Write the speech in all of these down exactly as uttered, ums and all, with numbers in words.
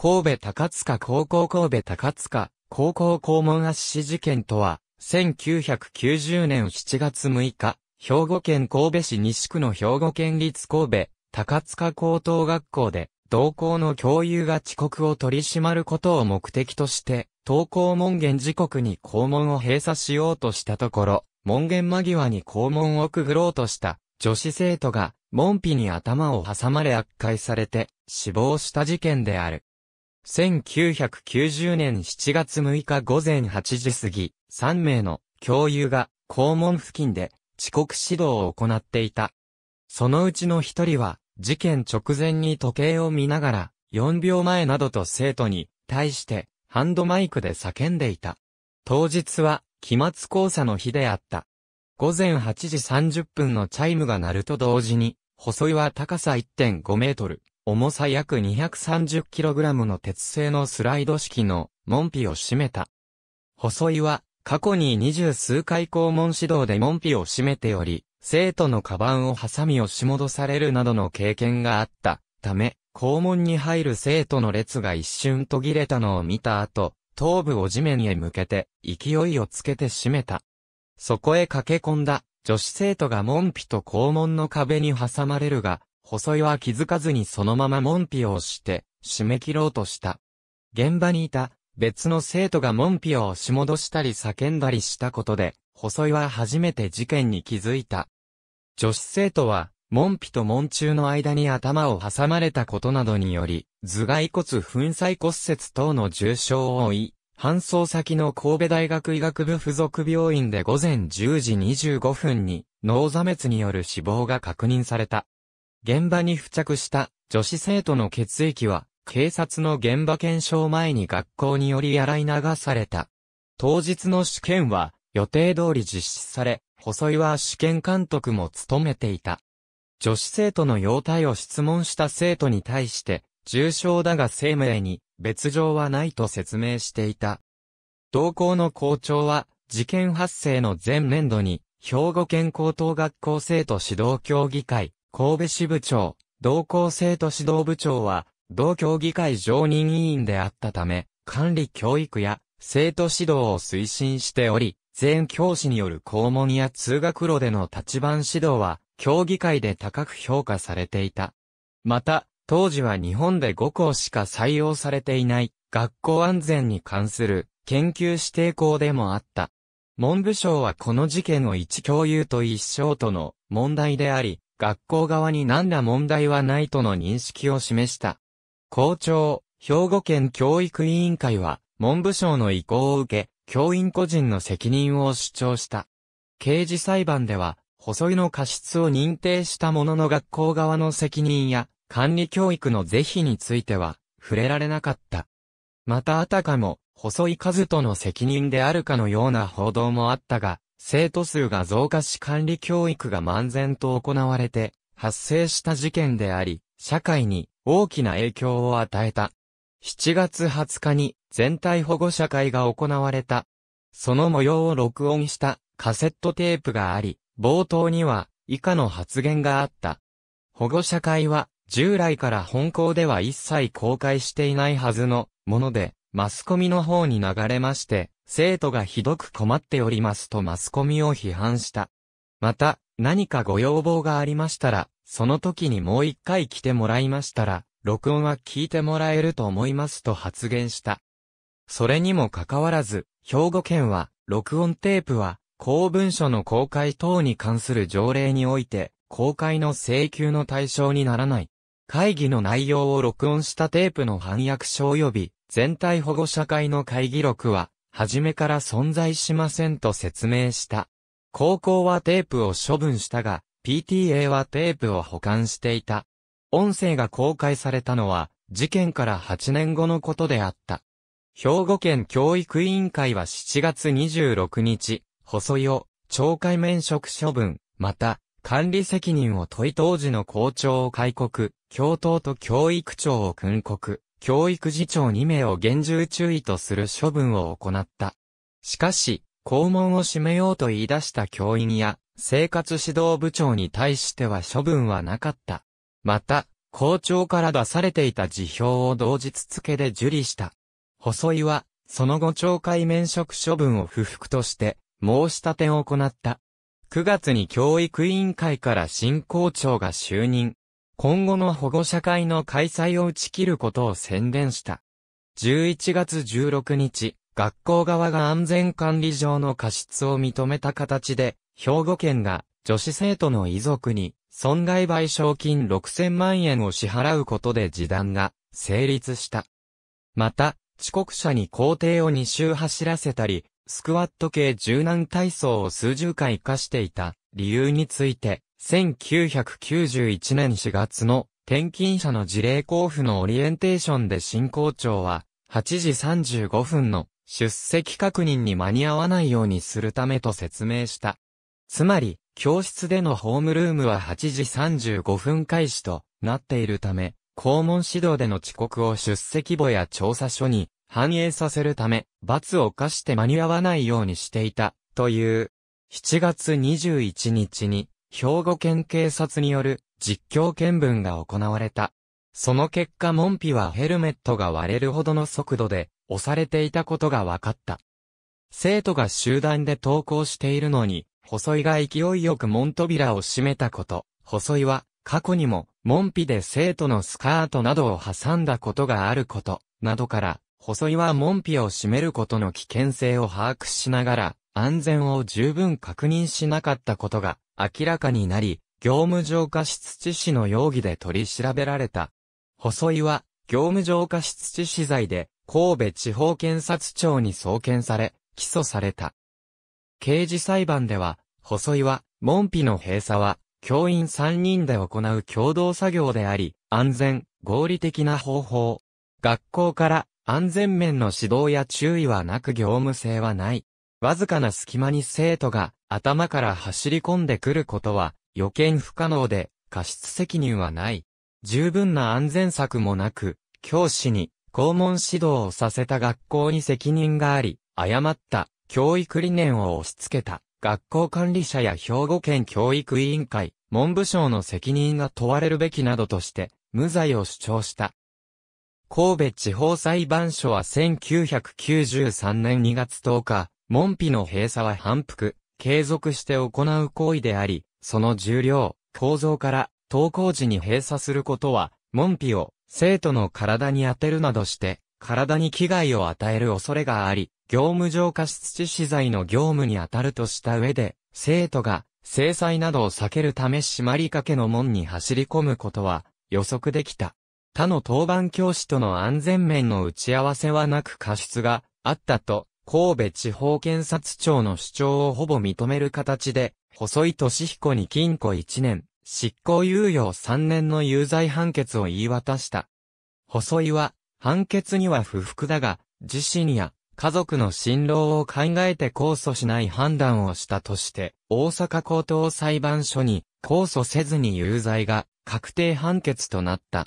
神戸高塚高校神戸高塚高校校門圧死事件とは、せんきゅうひゃくきゅうじゅうねんしちがつむいか、兵庫県神戸市西区の兵庫県立神戸高塚高等学校で、同校の教諭が遅刻を取り締まることを目的として、登校門限時刻に校門を閉鎖しようとしたところ、門限間際に校門をくぐろうとした女子生徒が門扉に頭を挟まれ圧壊されて死亡した事件である。せんきゅうひゃくきゅうじゅうねんしちがつむいかごぜんはちじ過ぎ、さんめいの教諭が校門付近で遅刻指導を行っていた。そのうちのひとりは事件直前に時計を見ながらよんびょうまえなどと生徒に対してハンドマイクで叫んでいた。当日は期末考査の日であった。ごぜんはちじさんじゅっぷんのチャイムが鳴ると同時に、細いは高さ いってんごメートル、重さ約 にひゃくさんじゅっキログラム の鉄製のスライド式の門扉を閉めた。細いは過去に二十数回校門指導で門扉を閉めており、生徒のカバンをハサミ押し戻されるなどの経験があったため、校門に入る生徒の列が一瞬途切れたのを見た後、頭部を地面へ向けて勢いをつけて閉めた。そこへ駆け込んだ女子生徒が門扉と校門の壁に挟まれるが、細いは気づかずにそのまま門扉を押して閉め切ろうとした。現場にいた別の生徒が門扉を押し戻したり叫んだりしたことで、細いは初めて事件に気づいた。女子生徒は、門扉と門柱の間に頭を挟まれたことなどにより、頭蓋骨粉砕骨折等の重傷を負い、搬送先の神戸大学医学部附属病院でごぜんじゅうじにじゅうごふんに脳挫滅による死亡が確認された。現場に付着した女子生徒の血液は、警察の現場検証前に学校により洗い流された。当日の試験は予定通り実施され、細いは試験監督も務めていた。女子生徒の容体を質問した生徒に対して、重傷だが生命に別状はないと説明していた。同校の校長は、事件発生の前年度に、兵庫県高等学校生徒指導協議会、神戸支部長、同校生徒指導部長は、同協議会常任委員であったため、管理教育や生徒指導を推進しており、全教師による校門や通学路での立番指導は、協議会で高く評価されていた。また、当時は日本でごこうしか採用されていない学校安全に関する研究指定校でもあった。文部省はこの事件を一教諭と一生徒の問題であり、学校側に何ら問題はないとの認識を示した。校長、兵庫県教育委員会は文部省の意向を受け、教員個人の責任を主張した。刑事裁判では、細いの過失を認定したものの学校側の責任や管理教育の是非については触れられなかった。またあたかも細い和人の責任であるかのような報道もあったが、生徒数が増加し管理教育が漫然と行われて発生した事件であり、社会に大きな影響を与えた。しちがつはつかに全体保護者会が行われた。その模様を録音したカセットテープがあり、冒頭には以下の発言があった。保護者会は従来から本校では一切公開していないはずのものでマスコミの方に流れまして生徒がひどく困っておりますとマスコミを批判した。また何かご要望がありましたらその時にもう一回来てもらいましたら録音は聞いてもらえると思いますと発言した。それにもかかわらず兵庫県は録音テープは公文書の公開等に関する条例において、公開の請求の対象にならない。会議の内容を録音したテープの反訳書及び、全体保護者会の会議録は、初めから存在しませんと説明した。高校はテープを処分したが、ピーティーエー はテープを保管していた。音声が公開されたのは、事件からはちねんごのことであった。兵庫県教育委員会はしちがつにじゅうろくにち、細いを懲戒免職処分、また管理責任を問い当時の校長を戒告、教頭と教育長を訓告、教育次長にめいを厳重注意とする処分を行った。しかし、校門を閉めようと言い出した教員や生活指導部長に対しては処分はなかった。また、校長から出されていた辞表を同日付で受理した。細井は、その後懲戒免職処分を不服として、申し立てを行った。くがつに教育委員会から新校長が就任。今後の保護者会の開催を打ち切ることを宣言した。じゅういちがつじゅうろくにち、学校側が安全管理上の過失を認めた形で、兵庫県が女子生徒の遺族に損害賠償金ろくせんまんえんを支払うことで示談が成立した。また、遅刻者に校庭をにしゅう走らせたり、スクワット系柔軟体操を数十回課していた理由について、せんきゅうひゃくきゅうじゅういちねんしがつの転勤者の事例交付のオリエンテーションで新校長は、はちじさんじゅうごふんの出席確認に間に合わないようにするためと説明した。つまり、教室でのホームルームははちじさんじゅうごふん開始となっているため、校門指導での遅刻を出席簿や調査書に反映させるため、罰を課して間に合わないようにしていた、という。しちがつにじゅういちにちに、兵庫県警察による実況見分が行われた。その結果門扉はヘルメットが割れるほどの速度で押されていたことが分かった。生徒が集団で登校しているのに、細井が勢いよく門扉を閉めたこと、細井は過去にも門扉で生徒のスカートなどを挟んだことがあること、などから、細井は門扉を閉めることの危険性を把握しながら、安全を十分確認しなかったことが、明らかになり、業務上過失致死の容疑で取り調べられた。細井は、業務上過失致死罪で、神戸地方検察庁に送検され、起訴された。刑事裁判では、細井は、門扉の閉鎖は、教員さんにんで行う共同作業であり、安全、合理的な方法。学校から、安全面の指導や注意はなく業務性はない。わずかな隙間に生徒が頭から走り込んでくることは予見不可能で過失責任はない。十分な安全策もなく、教師に校門指導をさせた学校に責任があり、誤った教育理念を押し付けた学校管理者や兵庫県教育委員会、文部省の責任が問われるべきなどとして無罪を主張した。神戸地方裁判所はせんきゅうひゃくきゅうじゅうさんねんにがつとおか、門扉の閉鎖は反復、継続して行う行為であり、その重量、構造から、登校時に閉鎖することは、門扉を生徒の体に当てるなどして、体に危害を与える恐れがあり、業務上過失致死罪の業務に当たるとした上で、生徒が制裁などを避けるため閉まりかけの門に走り込むことは予測できた。他の当番教師との安全面の打ち合わせはなく過失があったと、神戸地方検察庁の主張をほぼ認める形で、細井俊彦に禁錮いちねん、執行猶予さんねんの有罪判決を言い渡した。細井は、判決には不服だが、自身や家族の心労を考えて控訴しない判断をしたとして、大阪高等裁判所に控訴せずに有罪が確定判決となった。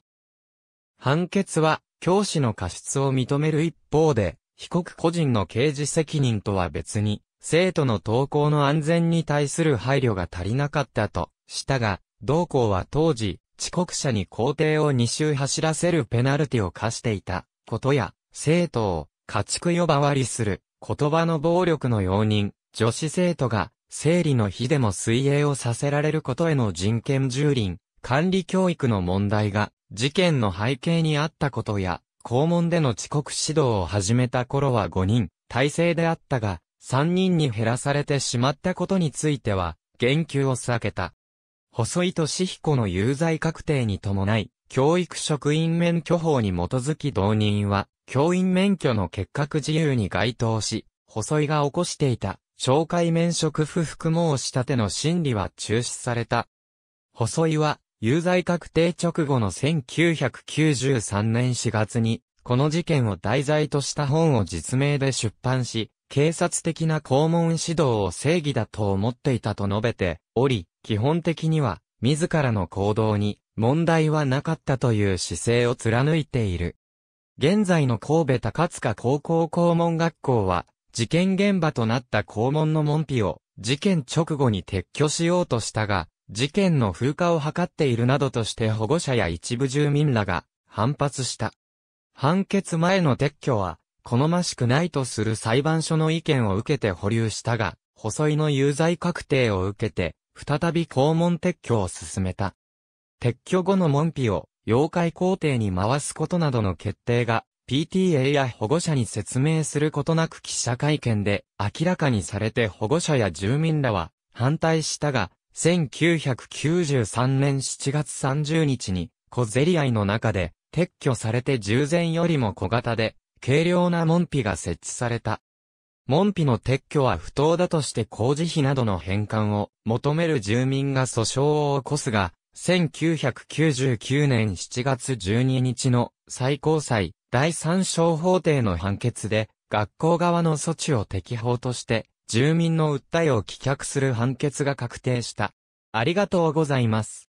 判決は、教師の過失を認める一方で、被告個人の刑事責任とは別に、生徒の登校の安全に対する配慮が足りなかったとしたが、同校は当時、遅刻者に校庭をにしゅう走らせるペナルティを課していたことや、生徒を家畜呼ばわりする言葉の暴力の容認、女子生徒が生理の日でも水泳をさせられることへの人権蹂躙、管理教育の問題が事件の背景にあったことや、校門での遅刻指導を始めた頃はごにん、体制であったが、さんにんに減らされてしまったことについては、言及を避けた。細井俊彦の有罪確定に伴い、教育職員免許法に基づき導入は、教員免許の欠格自由に該当し、細井が起こしていた、懲戒免職不服申し立ての審理は中止された。細井は、有罪確定直後のせんきゅうひゃくきゅうじゅうさんねんしがつに、この事件を題材とした本を実名で出版し、警察的な校門指導を正義だと思っていたと述べており、基本的には、自らの行動に問題はなかったという姿勢を貫いている。現在の神戸高塚高校校門学校は、事件現場となった校門の門扉を、事件直後に撤去しようとしたが、事件の風化を図っているなどとして保護者や一部住民らが反発した。判決前の撤去は好ましくないとする裁判所の意見を受けて保留したが、細井の有罪確定を受けて、再び公文撤去を進めた。撤去後の門扉を要解校庭に回すことなどの決定が ピーティーエー や保護者に説明することなく記者会見で明らかにされて保護者や住民らは反対したが、せんきゅうひゃくきゅうじゅうさんねんしちがつさんじゅうにちに小競り合いの中で撤去されて従前よりも小型で軽量な門扉が設置された。門扉の撤去は不当だとして工事費などの返還を求める住民が訴訟を起こすが、せんきゅうひゃくきゅうじゅうきゅうねんしちがつじゅうににちの最高裁だいさん小法廷の判決で学校側の措置を適法として住民の訴えを棄却する判決が確定した。ありがとうございます。